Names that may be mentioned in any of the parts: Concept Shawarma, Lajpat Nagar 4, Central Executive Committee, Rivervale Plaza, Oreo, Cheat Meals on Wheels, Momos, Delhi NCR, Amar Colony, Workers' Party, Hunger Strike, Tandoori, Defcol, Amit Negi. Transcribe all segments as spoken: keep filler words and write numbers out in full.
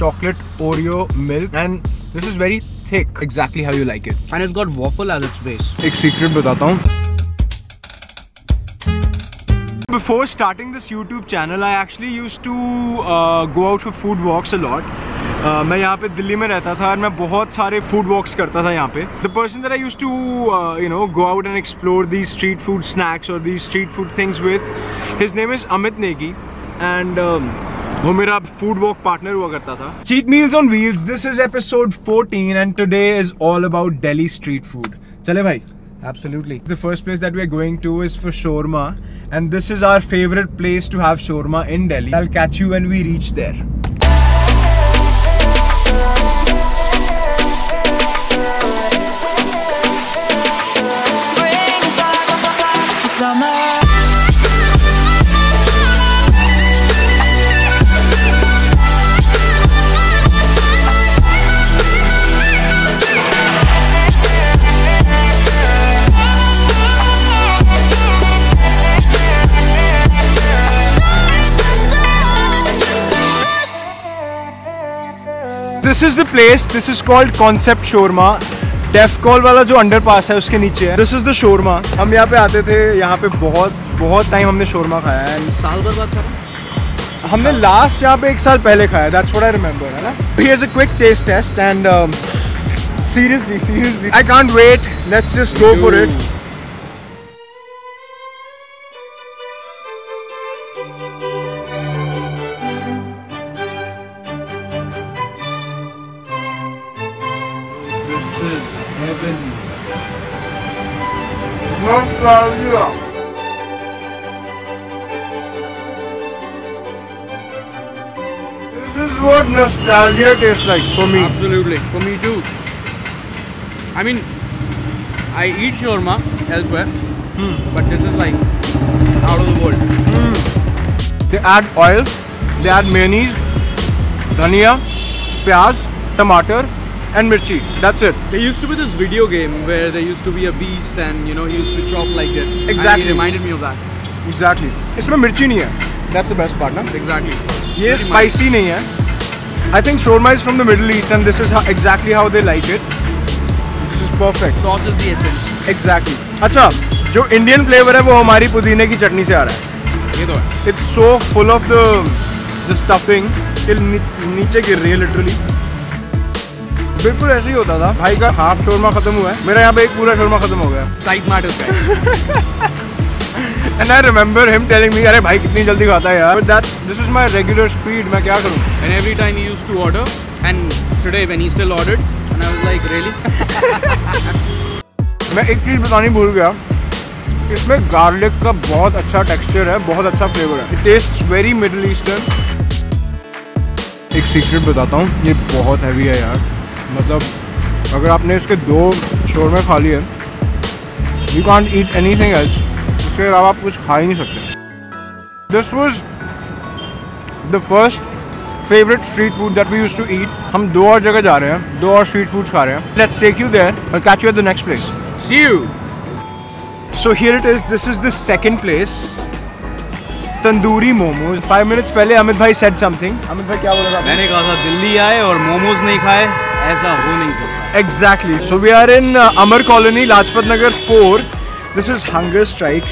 chocolate Oreo milk, and this is very thick, exactly how you like it. And it's got waffle as its base. Ek secret batata hoon. Before starting this YouTube channel, I actually used to uh, go out for food walks a lot. Uh, मैं यहाँ पे दिल्ली में रहता था और मैं बहुत सारे food walks करता था यहाँ पे. The person that I used to uh, you know go out and explore these street food snacks or these street food things with, his name is Amit Negi, and um, वो मेरा food walk partner हुआ करता था. Cheat Meals on Wheels. This is episode fourteen, and today is all about Delhi street food. चले भाई. Absolutely. The first place that we are going to is for shawarma, and this is our favorite place to have shawarma in Delhi. I'll catch you when we reach there. This is the place. This is called Concept Shawarma. Defcol वाला जो underpass है उसके नीचे है. This is the shawarma. हम यहाँ पे आते थे. यहाँ पे बहुत बहुत टाइम हमने shawarma खाया है. साल भर बाद खाया. हमने last यहाँ पे एक साल पहले खाया. That's what I remember, है ना? Here's a quick taste test, and um, seriously, seriously, I can't wait. Let's just go for it. This is what nostalgia tastes like for me. Absolutely, for me too. I mean, I eat shawarma elsewhere, hmm. but this is like out of the world. Hmm. They add oil, they add mayonnaise, dhania, pyaz, tomato, and mirchi. That's it. There used to be this video game where there used to be a beast, and you know he used to chop like this. Exactly. And he reminded me of that. Exactly. Isme mirchi nahi hai. That's the best part, na? Exactly. ये spicy नहीं है. I think shawarma is from the Middle East, and this is how, exactly how they like it. This is perfect. Sauce is the essence. Exactly. अच्छा, जो Indian flavor है वो हमारी पुदीने की चटनी से आ रहा है. ये तो है. It's so full of the the stuffing till नी, नीचे गिर रही है literally. बिल्कुल ऐसे ही होता था. भाई का half shawarma खत्म हुआ है. मेरा यहाँ पे एक पूरा shawarma खत्म हो गया. Size matters, guys. And I remember him telling me, "अरे भाई कितनी जल्दी खाता है यार." But that's this is my regular speed. मैं क्या करूँ? And every time he used to order, and today when he still ordered, and I was like, "Really?" मैं एक चीज बतानी भूल गया. इसमें गार्लिक का बहुत अच्छा टेक्सचर है, बहुत अच्छा फ्लेवर है. It tastes very Middle Eastern. एक सीक्रेट बताता हूँ, ये बहुत हैवी है यार. मतलब अगर आपने इसके दो शोरमे खा लिए, you can't eat anything else. उसके अलावा आप कुछ खा ही नहीं सकते. This was the first favorite street food that we used to eat. हम दो और जगह जा रहे हैं, दो और street foods खा रहे हैं. Let's take you there and catch you at the next place. See you. So here it is. This is the second place. Tandoori momos. Five minutes पहले अमित भाई said something. अमित भाई क्या बोला था? मैंने कहा था दिल्ली आए और momos नहीं खाए, ऐसा हो नहीं सकता. Exactly. So we are in uh, Amar Colony, Lajpat Nagar four. This is hunger strike,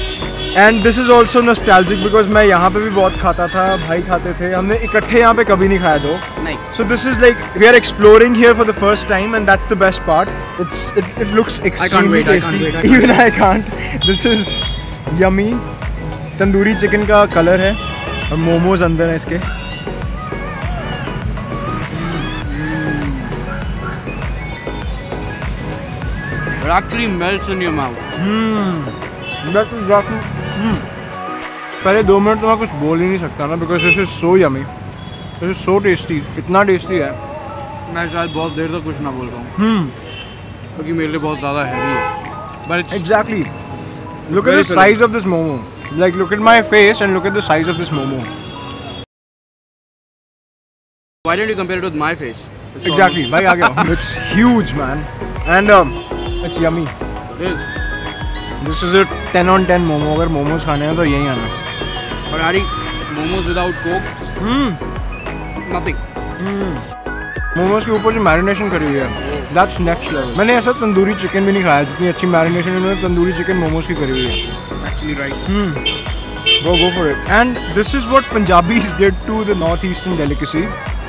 and this is also nostalgic because मैं यहाँ पे भी बहुत खाता था, भाई खाते थे, हमने इकट्ठे यहाँ पे कभी नहीं खाया दो. नहीं. So this is like we are exploring here for the first time, and that's the best part. It's it, it looks extremely tasty. I can't wait, I can't wait, I can't. Even I can't. This is yummy. Tandoori chicken का colour है और मोमोज अंदर है इसके. It actually melts in your mouth. Hmm, that is exactly. हम्म. पहले दो minute तो मैं कुछ बोल ही नहीं सकता ना, because this is so yummy, this is so tasty, इतना tasty है. मैं शायद बहुत देर तक कुछ ना बोल रहा हूँ. हम्म. क्योंकि मेरे लिए बहुत ज़्यादा heavy है. But exactly. Look at the size of this momo. Like look at my face and look at the size of this momo. Why didn't you compare it with my face? Exactly. भाई आ गया. It's huge, man, and um, it's yummy. It is. This is a ten on ten momo. अगर मोमोज खाने हैं तो यही आना. और यारी momos without coke. Hmm. Nothing. Hmm. Momos के ऊपर जो मैरिनेशन करी हुई है दैट्स नेक्स्ट लेवल। मैंने ऐसा तंदूरी चिकन भी नहीं खाया जितनी अच्छी मैरिनेशन इन्होंने तंदूरी चिकन मोमोज की करी हुई है। एक्चुअली राइट, वो go for it and this is what Punjabis did to the north eastern delicacy.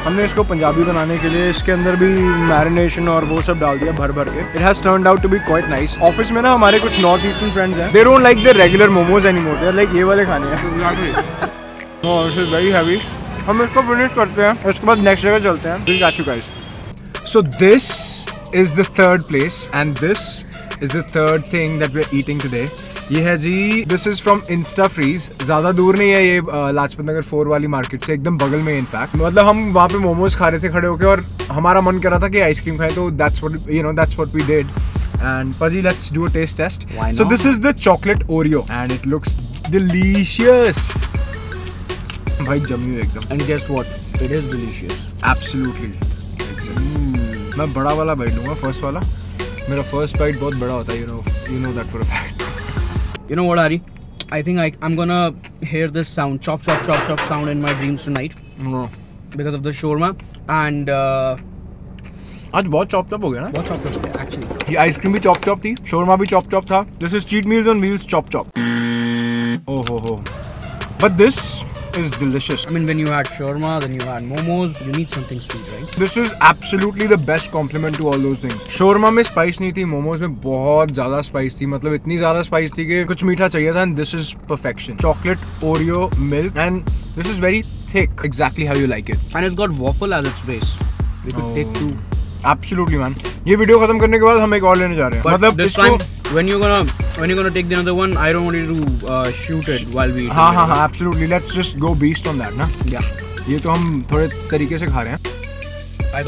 हमने इसको पंजाबी बनाने के लिए इसके अंदर भी मैरिनेशन और वो सब डाल दिया भर भर के। It has turned out to be quite nice. Office में ना हमारे कुछ नॉर्थ ईस्टर्न फ्रेंड्स हैं, they don't like the regular momos anymore, they are like ये वाले खाने हैं। No this is very heavy. हम इसको फिनिश करते हैं, उसके बाद नेक्स्ट जगह चलते हैं। We got you guys. So this is the third place and this is the third thing that we are eating today. ये है जी, this is from Insta Freeze. ज़्यादा दूर नहीं है ये लाजपत नगर फोर वाली मार्केट से, एकदम बगल में इनफैक्ट। मतलब हम वहाँ पे मोमोज खा रहे थे खड़े होके और हमारा मन कर रहा था कि आइसक्रीम खाएं, तो that's what you know that's what we did. And पजी let's do a taste test. So this is the chocolate Oreo and it looks delicious. भाई जमी एकदम। And guess what, it is delicious absolutely. मैं बड़ा वाला bite लूँगा, first वाला। मेरा फर्स्ट बाइट बहुत बड़ा होता है, you know you know that for a fact. You know what, Ari? I think I, I'm gonna hear this sound, chop, chop, chop, chop sound in my dreams tonight. No. Because of the shawarma and. Uh, आज बहुत chopped up हो गया ना? बहुत chopped up हो गया actually. ये ice cream भी chopped up थी, shawarma भी chopped up था. This is cheat meals on wheels, chop chop. Oh ho ho. But this is delicious. I mean, when you had shawarma, then you had momos. You need something sweet, right? This is absolutely the best compliment to all those things. Shawarma में spice नहीं थी, momos में बहुत ज़्यादा spice थी. मतलब इतनी ज़्यादा spice थी कि कुछ मीठा चाहिए था. And this is perfection. Chocolate, Oreo, milk, and this is very thick. Exactly how you like it. And it's got waffle as its base. We could take two. Absolutely, man. ये video खत्म करने के बाद हम एक और लेने जा रहे हैं. मतलब इसको when you're gonna when you're gonna take the another one, I don't want you to uh, shoot it while we eat. हाँ हाँ हाँ absolutely, let's just go beast on that ना. Yeah. ये तो हम थोड़े तरीके से खा रहे हैं. I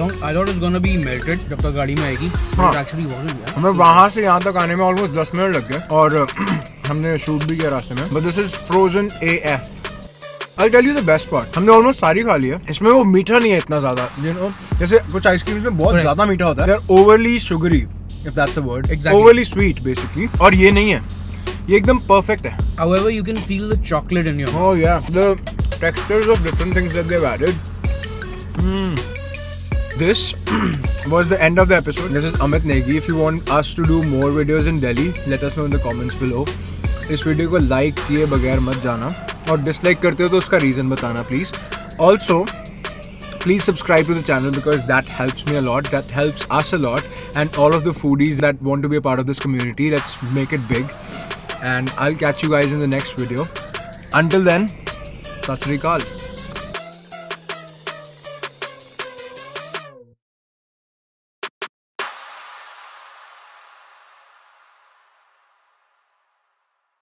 thought I thought it's gonna be melted जब तक गाड़ी में आएगी. हाँ. Actually wasn't. हमें वहाँ से यहाँ तक आने में almost दस मिनट लग गए और हमने shoot भी किया रास्ते में. But this is frozen A F. I'll tell you the best part. हमने almost सारी खा ली है. इसमें वो मीठा नहीं है इतना ज़्यादा. You know, जैसे कुछ आइसक्रीम्स में बहुत ज़्यादा मीठा होता है. They're overly sugary. If that's the word, exactly. Overly sweet, basically. और ये नहीं है, ये एकदम perfect है. However, you can feel the chocolate in your mouth. Oh yeah, the textures of different things that they've added. Mm. This was the end of the episode. This is Amit Negi. If you want us to do more videos in Delhi, let us know in the comments below. इस video को like किए बगैर मत जाना और dislike करते हो तो उसका रीज़न बताना please. Also please subscribe to the channel because that helps me a lot, that helps us a lot, and all of the foodies that want to be a part of this community. Let's make it big, and I'll catch you guys in the next video. Until then, Sat Sri Akal.